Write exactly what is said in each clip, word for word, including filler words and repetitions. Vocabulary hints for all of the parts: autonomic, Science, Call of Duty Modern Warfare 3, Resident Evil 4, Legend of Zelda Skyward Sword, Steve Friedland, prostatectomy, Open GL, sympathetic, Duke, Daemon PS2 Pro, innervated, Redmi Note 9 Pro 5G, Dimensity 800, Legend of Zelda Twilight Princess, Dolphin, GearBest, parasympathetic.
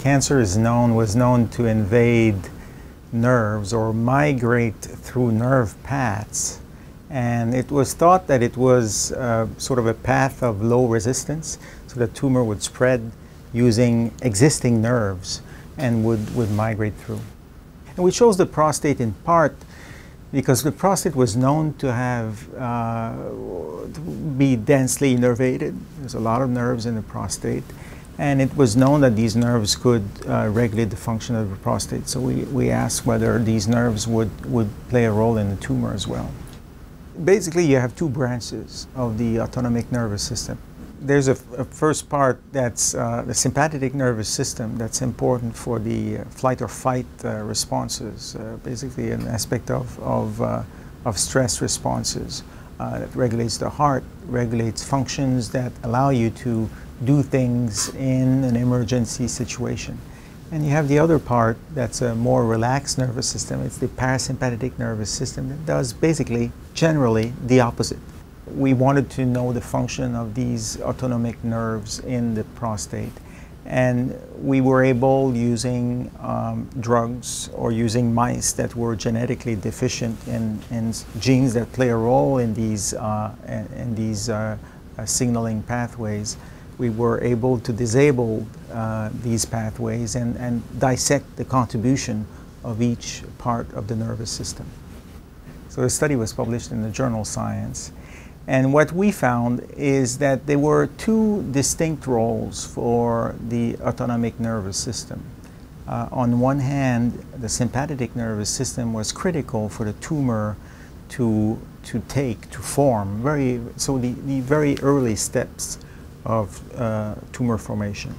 Cancer is known, was known to invade nerves or migrate through nerve paths, and it was thought that it was uh, sort of a path of low resistance, so the tumor would spread using existing nerves and would, would migrate through. And we chose the prostate in part because the prostate was known to have, uh, to be densely innervated. There's a lot of nerves in the prostate, and it was known that these nerves could uh, regulate the function of the prostate. So we, we asked whether these nerves would, would play a role in the tumor as well. Basically, you have two branches of the autonomic nervous system. There's a, a first part that's uh, the sympathetic nervous system that's important for the flight or fight uh, responses, uh, basically an aspect of, of, uh, of stress responses uh, that regulates the heart, regulates functions that allow you to do things in an emergency situation. And you have the other part that's a more relaxed nervous system. It's the parasympathetic nervous system that does basically, generally, the opposite. We wanted to know the function of these autonomic nerves in the prostate, and we were able, using um, drugs or using mice that were genetically deficient in, in genes that play a role in these, uh, in these uh, uh, signaling pathways, we were able to disable uh, these pathways and, and dissect the contribution of each part of the nervous system. So the study was published in the journal Science. And what we found is that there were two distinct roles for the autonomic nervous system. Uh, on one hand, the sympathetic nervous system was critical for the tumor to, to take, to form, very, so the, the very early steps of uh, tumor formation.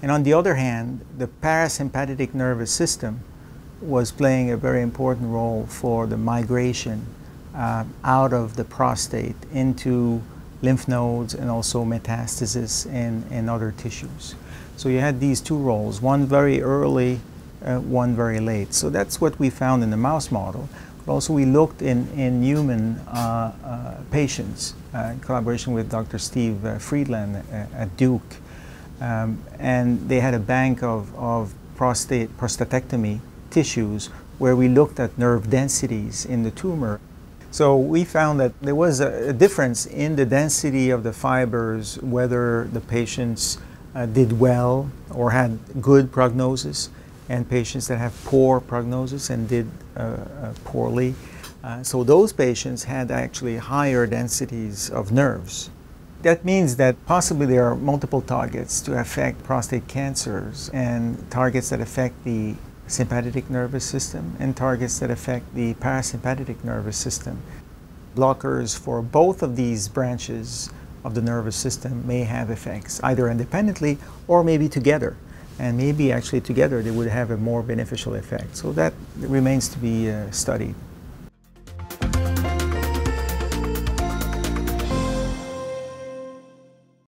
And on the other hand, the parasympathetic nervous system was playing a very important role for the migration Uh, out of the prostate into lymph nodes and also metastasis in, in other tissues. So you had these two roles, one very early, uh, one very late. So that's what we found in the mouse model. But also we looked in, in human uh, uh, patients uh, in collaboration with Doctor Steve uh, Friedland at, at Duke. Um, and they had a bank of, of prostate, prostatectomy tissues where we looked at nerve densities in the tumor. So we found that there was a, a difference in the density of the fibers, whether the patients uh, did well or had good prognosis, and patients that have poor prognosis and did uh, uh, poorly. Uh, so those patients had actually higher densities of nerves. That means that possibly there are multiple targets to affect prostate cancers, and targets that affect the sympathetic nervous system and targets that affect the parasympathetic nervous system. Blockers for both of these branches of the nervous system may have effects, either independently or maybe together. And maybe actually together they would have a more beneficial effect. So that remains to be uh, studied.